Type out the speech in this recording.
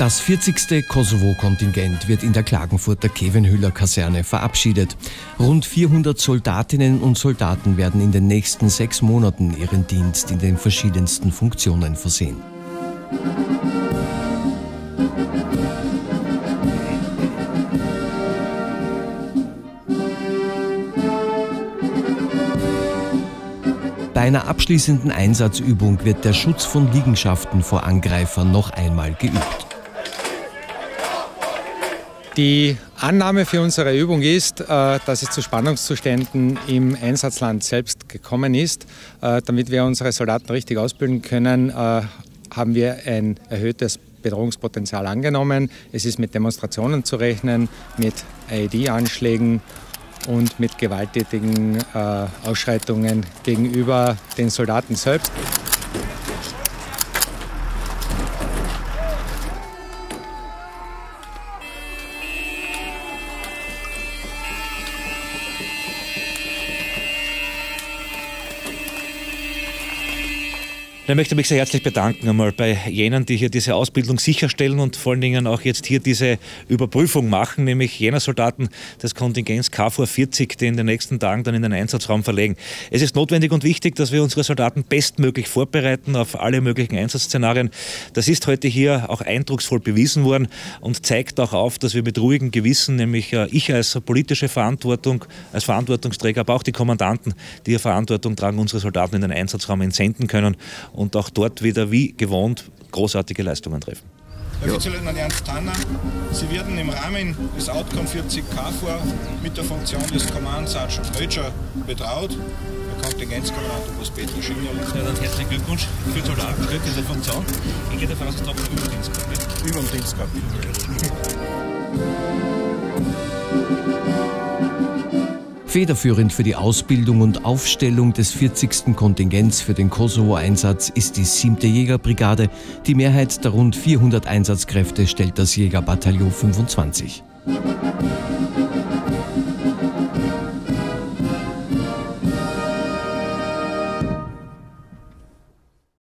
Das 40. Kosovo-Kontingent wird in der Klagenfurter Khevenhüller-Kaserne verabschiedet. Rund 400 Soldatinnen und Soldaten werden in den nächsten 6 Monaten ihren Dienst in den verschiedensten Funktionen versehen. Bei einer abschließenden Einsatzübung wird der Schutz von Liegenschaften vor Angreifern noch einmal geübt. Die Annahme für unsere Übung ist, dass es zu Spannungszuständen im Einsatzland selbst gekommen ist. Damit wir unsere Soldaten richtig ausbilden können, haben wir ein erhöhtes Bedrohungspotenzial angenommen. Es ist mit Demonstrationen zu rechnen, mit IED-Anschlägen und mit gewalttätigen Ausschreitungen gegenüber den Soldaten selbst. Ich möchte mich sehr herzlich bedanken einmal bei jenen, die hier diese Ausbildung sicherstellen und vor allen Dingen auch jetzt hier diese Überprüfung machen, nämlich jener Soldaten des Kontingents KV40, die in den nächsten Tagen dann in den Einsatzraum verlegen. Es ist notwendig und wichtig, dass wir unsere Soldaten bestmöglich vorbereiten auf alle möglichen Einsatzszenarien. Das ist heute hier auch eindrucksvoll bewiesen worden und zeigt auch auf, dass wir mit ruhigem Gewissen, nämlich ich als politische Verantwortung, als Verantwortungsträger, aber auch die Kommandanten, die hier Verantwortung tragen, unsere Soldaten in den Einsatzraum entsenden können und auch dort wieder wie gewohnt großartige Leistungen treffen. Herr Vizeleutnant Ernst Tanner, Sie werden im Rahmen des Outcome 40 KFOR mit der Funktion des Command Sergeant Major betraut. Der Kontingentskommandant Oberst Peter Schilling. Herzlichen Glückwunsch für das Abschluss dieser Funktion. Ich gehe davon aus, dass es über den Dienst kommt. Federführend für die Ausbildung und Aufstellung des 40. Kontingents für den Kosovo-Einsatz ist die 7. Jägerbrigade. Die Mehrheit der rund 400 Einsatzkräfte stellt das Jägerbataillon 25.